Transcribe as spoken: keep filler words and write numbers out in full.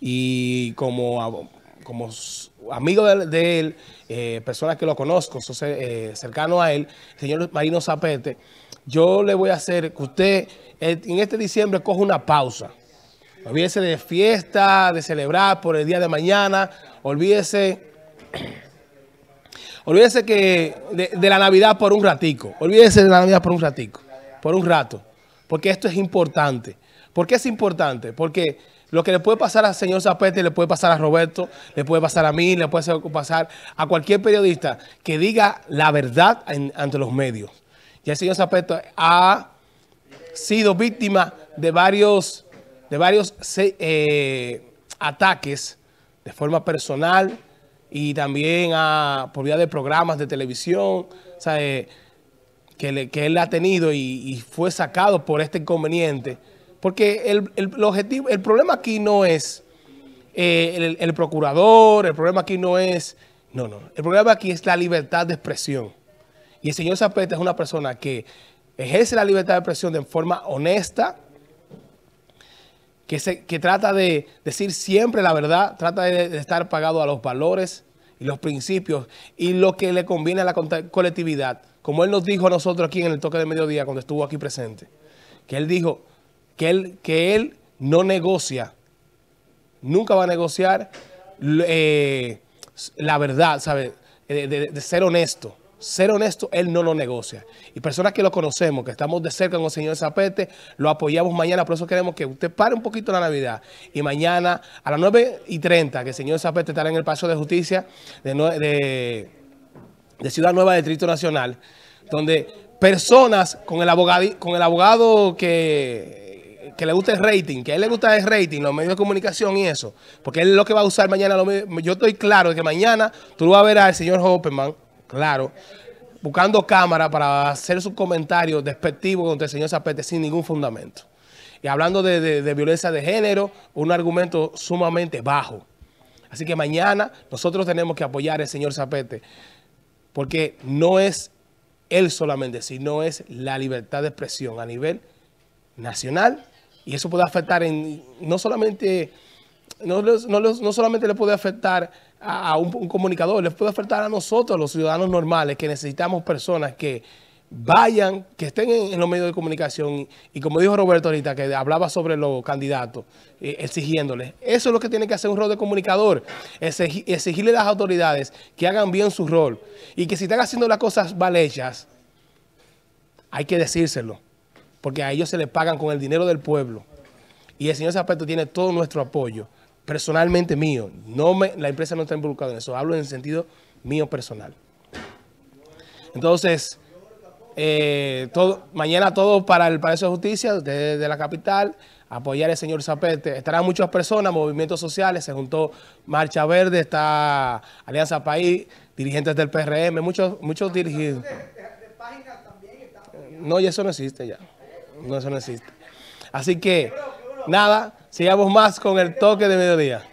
Y como, como amigo de, de él, eh, personas que lo conozco, so, eh, cercano a él, el señor Marino Zapete, yo le voy a hacer que usted eh, en este diciembre coja una pausa. Olvídese de fiesta, de celebrar por el día de mañana, olvídese, olvídese que de, de la Navidad por un ratico, olvídese de la Navidad por un ratico, por un rato, porque esto es importante. ¿Por qué es importante? Porque lo que le puede pasar al señor Zapete, le puede pasar a Roberto, le puede pasar a mí, le puede pasar a cualquier periodista que diga la verdad en, ante los medios. Ya el señor Zapete ha sido víctima de varios... de varios eh, ataques de forma personal y también a, por vía de programas de televisión, ¿sabe? Que, le, que él ha tenido y, y fue sacado por este inconveniente. Porque el, el, el, objetivo, el problema aquí no es eh, el, el procurador, el problema aquí no es... No, no, el problema aquí es la libertad de expresión. Y el señor Zapete es una persona que ejerce la libertad de expresión de forma honesta, Que, se, que trata de decir siempre la verdad, trata de, de estar pagado a los valores y los principios y lo que le conviene a la colectividad. Como él nos dijo a nosotros aquí en el toque de mediodía cuando estuvo aquí presente, que él dijo que él, que él no negocia, nunca va a negociar eh, la verdad, ¿sabe? De, de, de ser honesto. Ser honesto, él no lo negocia. Y personas que lo conocemos, que estamos de cerca con el señor Zapete, lo apoyamos mañana. Por eso queremos que usted pare un poquito la Navidad. Y mañana a las nueve y treinta, que el señor Zapete estará en el Palacio de Justicia de, de, de Ciudad Nueva, del Distrito Nacional, donde personas con el abogado, con el abogado que, que le gusta el rating, que a él le gusta el rating, los medios de comunicación y eso, porque él es lo que va a usar mañana. Yo estoy claro de que mañana tú lo vas a ver al señor Hopperman, claro, buscando cámara para hacer sus comentarios despectivos contra el señor Zapete sin ningún fundamento. Y hablando de, de, de violencia de género, un argumento sumamente bajo. Así que mañana nosotros tenemos que apoyar al señor Zapete, porque no es él solamente, sino es la libertad de expresión a nivel nacional. Y eso puede afectar en, no solamente... No, no, no solamente le puede afectar a, a un, un comunicador, le puede afectar a nosotros, los ciudadanos normales, que necesitamos personas que vayan, que estén en, en los medios de comunicación. Y, y como dijo Roberto ahorita, que hablaba sobre los candidatos, eh, exigiéndoles. Eso es lo que tiene que hacer un rol de comunicador, exig, exigirle a las autoridades que hagan bien su rol. Y que si están haciendo las cosas mal hechas, hay que decírselo, porque a ellos se les pagan con el dinero del pueblo. Y el señor Zapete tiene todo nuestro apoyo. Personalmente mío, no me, la empresa no está involucrada en eso, hablo en el sentido mío personal. Entonces, eh, todo, mañana todo para el Palacio de Justicia desde de la capital, apoyar al señor Zapete. Estarán muchas personas, movimientos sociales, se juntó Marcha Verde, está Alianza País, dirigentes del P R M, muchos, muchos dirigentes. No, y eso no existe ya, no, eso no existe. Así que, nada. Sigamos más con el toque de mediodía.